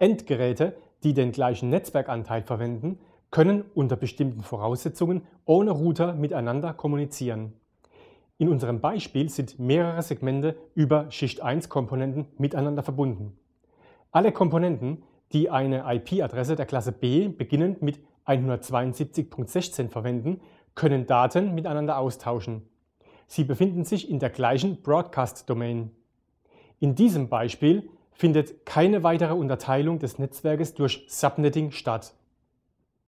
Endgeräte, die den gleichen Netzwerkanteil verwenden, können unter bestimmten Voraussetzungen ohne Router miteinander kommunizieren. In unserem Beispiel sind mehrere Segmente über Schicht-1-Komponenten miteinander verbunden. Alle Komponenten, die eine IP-Adresse der Klasse B beginnend mit 172.16 verwenden, können Daten miteinander austauschen. Sie befinden sich in der gleichen Broadcast-Domain. In diesem Beispiel findet keine weitere Unterteilung des Netzwerkes durch Subnetting statt.